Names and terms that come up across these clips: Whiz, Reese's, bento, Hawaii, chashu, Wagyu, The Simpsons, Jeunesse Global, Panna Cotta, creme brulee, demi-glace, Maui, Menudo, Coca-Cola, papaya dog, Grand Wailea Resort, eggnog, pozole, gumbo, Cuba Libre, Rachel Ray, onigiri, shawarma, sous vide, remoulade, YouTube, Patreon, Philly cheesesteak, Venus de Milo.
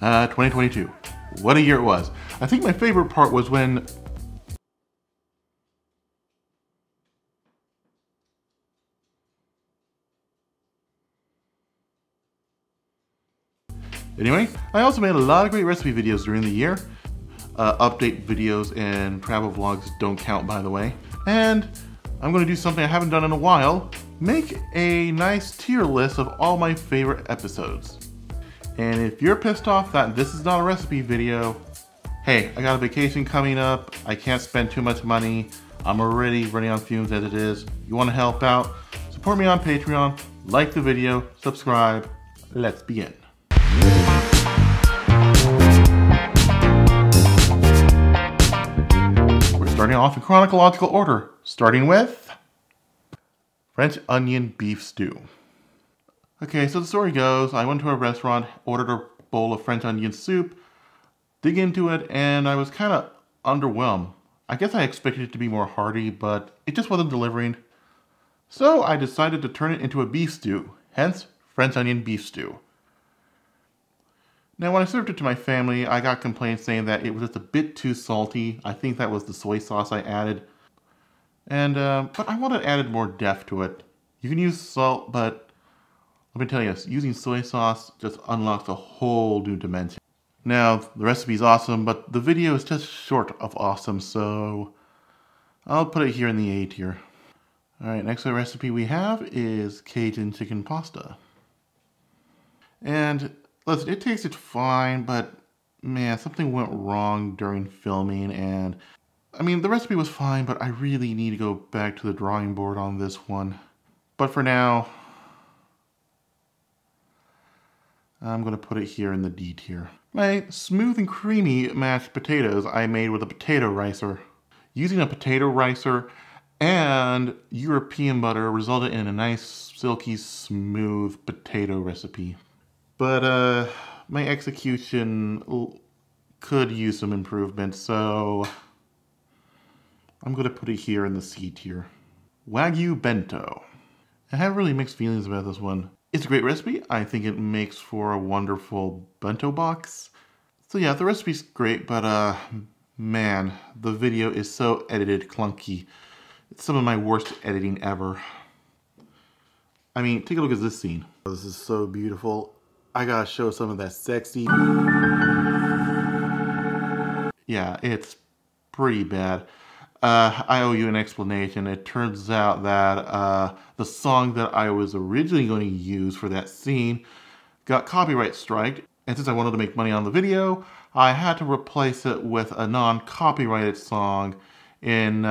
2022. What a year it was. I think my favorite part was when anyway, I also made a lot of great recipe videos during the year. Update videos and travel vlogs don't count, by the way. And I'm gonna do something I haven't done in a while. Make a nice tier list of all my favorite episodes. And if you're pissed off that this is not a recipe video, hey, I got a vacation coming up. I can't spend too much money. I'm already running on fumes as it is. You wanna help out? Support me on Patreon, like the video, subscribe. Let's begin. Starting off in chronological order, starting with French onion beef stew. Okay, so the story goes, I went to a restaurant, ordered a bowl of French onion soup, dig into it, and I was kind of underwhelmed. I guess I expected it to be more hearty, but it just wasn't delivering. So I decided to turn it into a beef stew, hence French onion beef stew. Now, when I served it to my family, I got complaints saying that it was just a bit too salty. I think that was the soy sauce I added. And, but I wanted added more depth to it. You can use salt, but let me tell you, using soy sauce just unlocks a whole new dimension. Now, the recipe's awesome, but the video is just short of awesome, so I'll put it here in the A tier. All right, next recipe we have is Cajun chicken pasta. And listen, it tasted fine, but man, something went wrong during filming, and I mean, the recipe was fine, but I really need to go back to the drawing board on this one. But for now, I'm gonna put it here in the D tier. My smooth and creamy mashed potatoes I made with a potato ricer. Using a potato ricer and European butter resulted in a nice, silky, smooth potato recipe. But my execution could use some improvement, so I'm gonna put it here in the C tier. Wagyu bento. I have really mixed feelings about this one. It's a great recipe. I think it makes for a wonderful bento box. So yeah, the recipe's great, but man, the video is so edited clunky. It's some of my worst editing ever. I mean, take a look at this scene. Oh, this is so beautiful. I gotta show some of that sexy. Yeah, it's pretty bad. I owe you an explanation. It turns out that the song that I was originally going to use for that scene got copyright striked. And since I wanted to make money on the video, I had to replace it with a non-copyrighted song in,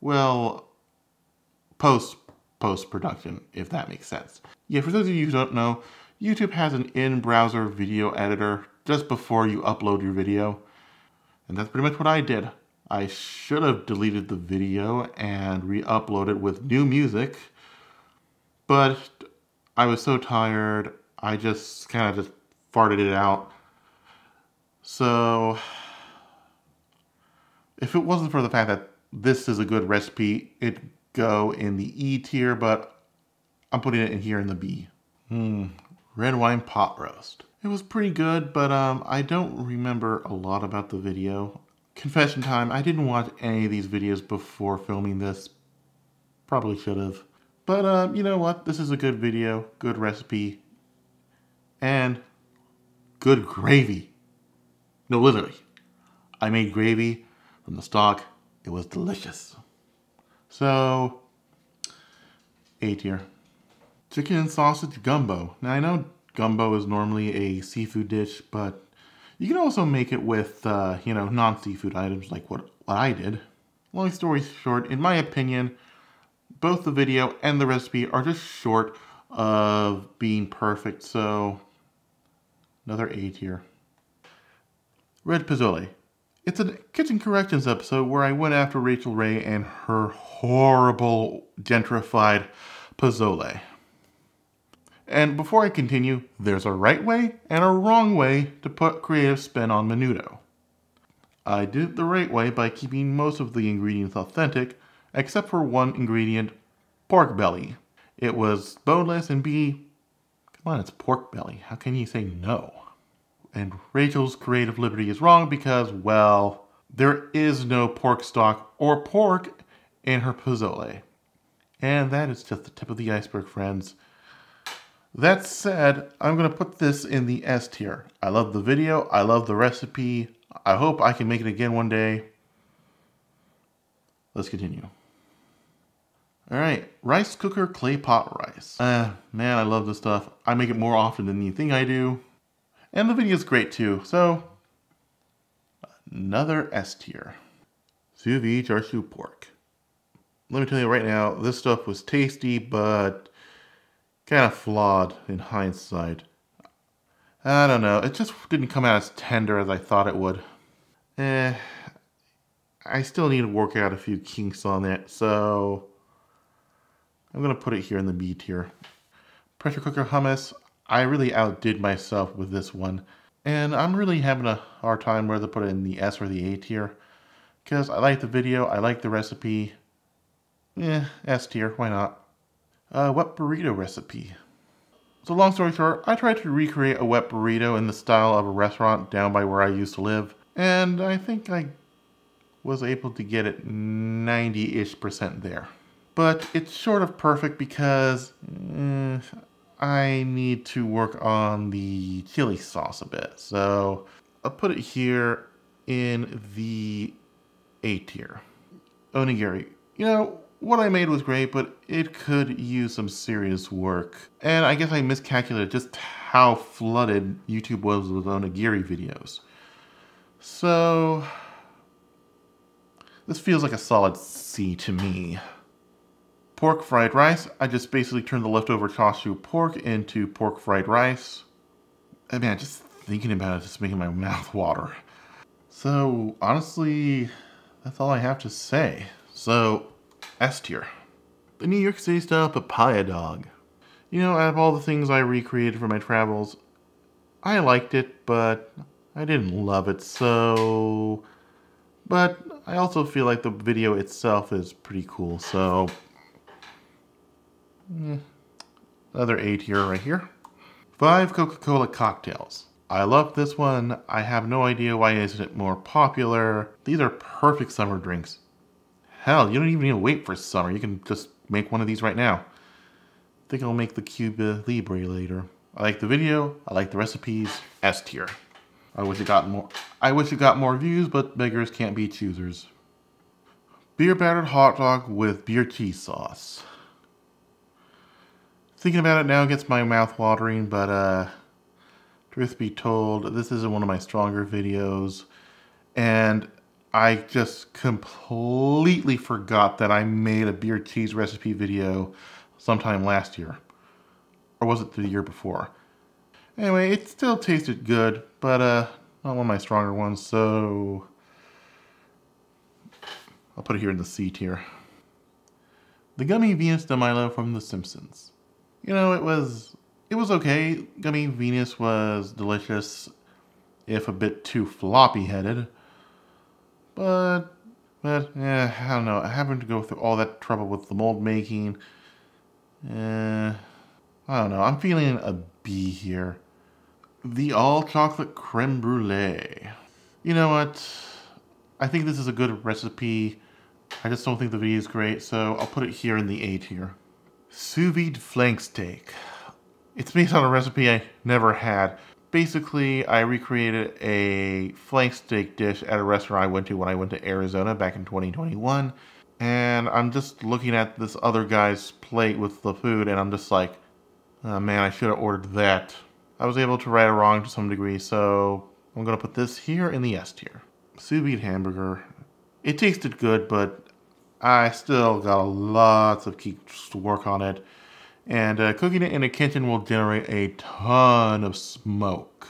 well, post-production, if that makes sense. Yeah, for those of you who don't know, YouTube has an in-browser video editor just before you upload your video. And that's pretty much what I did. I should have deleted the video and re-uploaded with new music, but I was so tired, I just kind of just farted it out. So if it wasn't for the fact that this is a good recipe, it'd go in the E tier, but I'm putting it in here in the B. Red wine pot roast. It was pretty good, but I don't remember a lot about the video. Confession time, I didn't watch any of these videos before filming this. Probably should have. But you know what? This is a good video, good recipe, and good gravy. No, literally. I made gravy from the stock. It was delicious. So, A tier. Chicken and sausage gumbo. Now I know gumbo is normally a seafood dish, but you can also make it with, you know, non-seafood items like what I did. Long story short, in my opinion, both the video and the recipe are just short of being perfect, so another A tier. Red Pozole. It's a kitchen corrections episode where I went after Rachel Ray and her horrible gentrified pozole. And before I continue, there's a right way and a wrong way to put creative spin on Menudo. I did it the right way by keeping most of the ingredients authentic, except for one ingredient, pork belly. It was boneless and Come on, it's pork belly. How can you say no? And Rachel's creative liberty is wrong because, well, there is no pork stock or pork in her pozole. And that is just the tip of the iceberg, friends. That said, I'm going to put this in the S tier. I love the video. I love the recipe. I hope I can make it again one day. Let's continue. All right, rice cooker clay pot rice. Man, I love this stuff. I make it more often than you think I do. And the video is great too, so another S tier. Sous vide chashu pork. Let me tell you right now, this stuff was tasty, but kind of flawed in hindsight. I don't know, it just didn't come out as tender as I thought it would. I still need to work out a few kinks on it, so I'm gonna put it here in the B tier. Pressure cooker hummus, I really outdid myself with this one, and I'm really having a hard time whether to put it in the S or the A tier, because I like the video, I like the recipe. S tier, why not? Wet burrito recipe. So long story short, I tried to recreate a wet burrito in the style of a restaurant down by where I used to live, and I think I was able to get it 90-ish% there. But it's sort of perfect because I need to work on the chili sauce a bit. So I'll put it here in the A tier. Onigiri. You know, what I made was great, but it could use some serious work. And I guess I miscalculated just how flooded YouTube was with onigiri videos. So this feels like a solid C to me. Pork fried rice. I just basically turned the leftover chashu pork into pork fried rice. I mean, just thinking about it, just making my mouth water. So honestly, that's all I have to say. So S tier. The New York City style papaya dog. You know, out of all the things I recreated for my travels, I liked it, but I didn't love it, so... But I also feel like the video itself is pretty cool, so... Another A tier right here. 5 Coca-Cola cocktails. I love this one. I have no idea why isn't it more popular. These are perfect summer drinks. Hell, you don't even need to wait for summer. You can just make one of these right now. I think I'll make the Cuba Libre later. I like the video. I like the recipes. S tier. I wish it got more views, but beggars can't be choosers. Beer battered hot dog with beer cheese sauce. Thinking about it now gets my mouth watering, but truth be told, this isn't one of my stronger videos, and I just completely forgot that I made a beer cheese recipe video sometime last year, or was it the year before? Anyway, it still tasted good, but not one of my stronger ones, so I'll put it here in the C tier. The gummy Venus de Milo from The Simpsons. You know, it was okay. Gummy Venus was delicious, if a bit too floppy-headed. But yeah, I don't know. Having to go through all that trouble with the mold making, I don't know. I'm feeling a B here. The all-chocolate creme brulee. You know what? I think this is a good recipe. I just don't think the video is great, so I'll put it here in the A tier. Sous vide flank steak. It's based on a recipe I never had. Basically, I recreated a flank steak dish at a restaurant I went to when I went to Arizona back in 2021. And I'm just looking at this other guy's plate with the food, and I'm just like, oh man, I should have ordered that. I was able to right or wrong to some degree, so I'm going to put this here in the S tier. Sous vide hamburger. It tasted good, but I still got lots of kinks to work on it, and cooking it in a kitchen will generate a ton of smoke.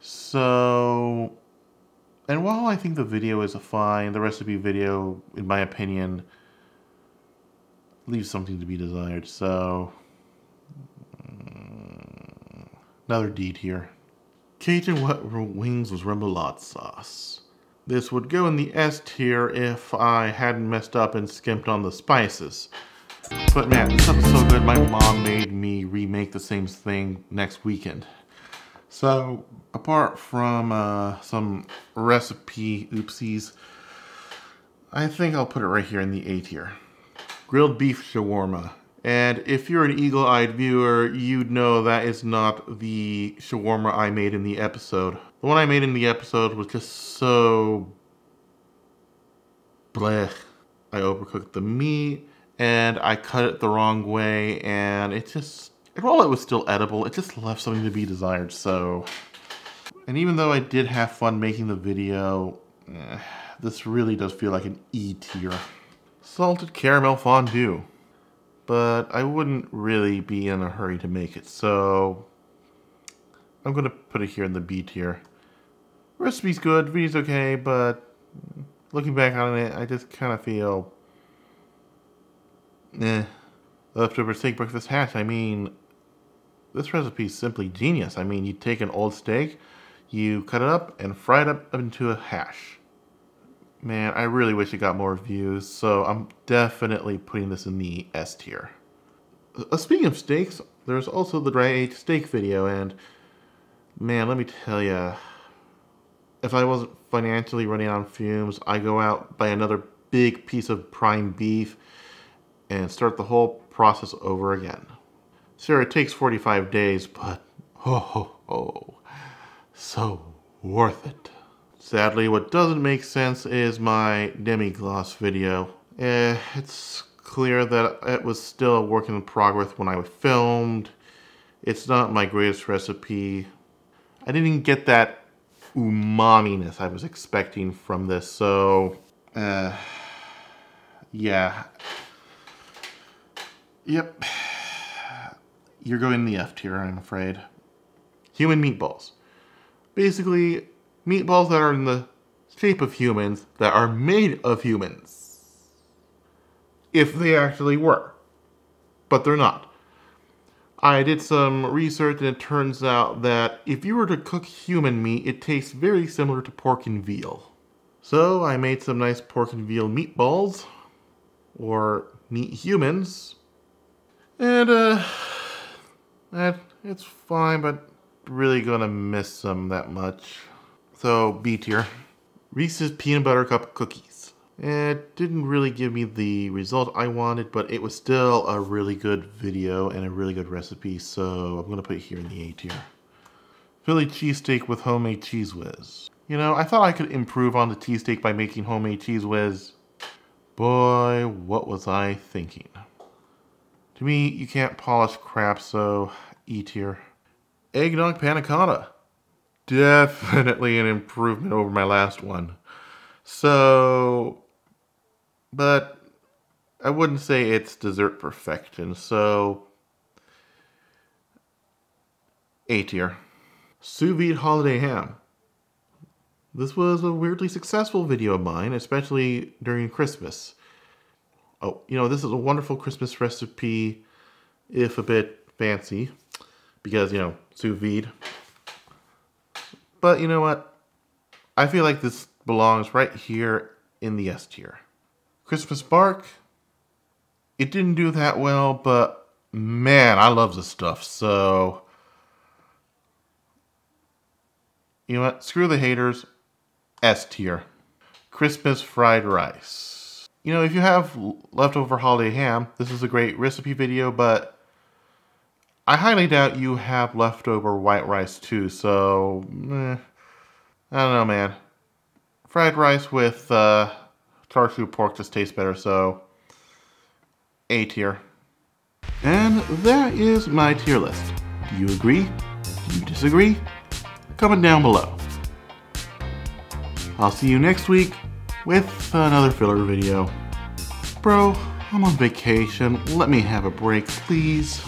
So, and while I think the video is fine, the recipe video, in my opinion, leaves something to be desired. So, another D tier. Cajun wet wings with remoulade sauce. This would go in the S tier if I hadn't messed up and skimped on the spices. But man, this stuff is so good. My mom made me remake the same thing next weekend. So apart from some recipe oopsies, I think I'll put it right here in the A tier. Grilled beef shawarma. And if you're an eagle-eyed viewer, you'd know that is not the shawarma I made in the episode. The one I made in the episode was just so blech. I overcooked the meat and I cut it the wrong way, and it just, while it was still edible, it just left something to be desired. So, and even though I did have fun making the video, this really does feel like an E tier. Salted caramel fondue. But I wouldn't really be in a hurry to make it, so I'm gonna put it here in the B tier. Recipe's good, video's okay, but looking back on it, I just kind of feel, eh. Leftover steak breakfast hash, I mean, this recipe's simply genius. I mean, you take an old steak, you cut it up, and fry it up into a hash. Man, I really wish it got more views, so I'm definitely putting this in the S tier. Speaking of steaks, there's also the dry-aged steak video, and man, let me tell ya, if I wasn't financially running on fumes, I go out, buy another big piece of prime beef, and start the whole process over again. Sure, it takes 45 days, but oh, so worth it. Sadly, what doesn't make sense is my demi-glace video. It's clear that it was still a work in progress when I filmed. It's not my greatest recipe. I didn't get that umami-ness I was expecting from this, so yeah. Yep, you're going in the F tier, I'm afraid. Human meatballs. Basically, meatballs that are in the shape of humans, that are made of humans. If they actually were. But they're not. I did some research, and it turns out that if you were to cook human meat, it tastes very similar to pork and veal. So I made some nice pork and veal meatballs, or meat humans. And it's fine, but really gonna miss them that much. So, B tier. Reese's Peanut Butter Cup Cookies. It didn't really give me the result I wanted, but it was still a really good video and a really good recipe, so I'm gonna put it here in the A tier. Philly cheesesteak with homemade cheese whiz. You know, I thought I could improve on the cheesesteak by making homemade cheese whiz. Boy, what was I thinking? To me, you can't polish crap, so E tier. Eggnog Panna Cotta. Definitely an improvement over my last one. So, but I wouldn't say it's dessert perfection, so A tier. Sous vide holiday ham. This was a weirdly successful video of mine, especially during Christmas. Oh, you know, this is a wonderful Christmas recipe, if a bit fancy, because, you know, sous vide. But you know what? I feel like this belongs right here in the S tier. Christmas bark. It didn't do that well, but man, I love this stuff. So, you know what? Screw the haters. S tier. Christmas fried rice. You know, if you have leftover holiday ham, this is a great recipe video, but I highly doubt you have leftover white rice too, so I don't know, man. Fried rice with chashu pork just tastes better, so A tier. And that is my tier list. Do you agree? Do you disagree? Comment down below. I'll see you next week with another filler video. Bro, I'm on vacation. Let me have a break, please.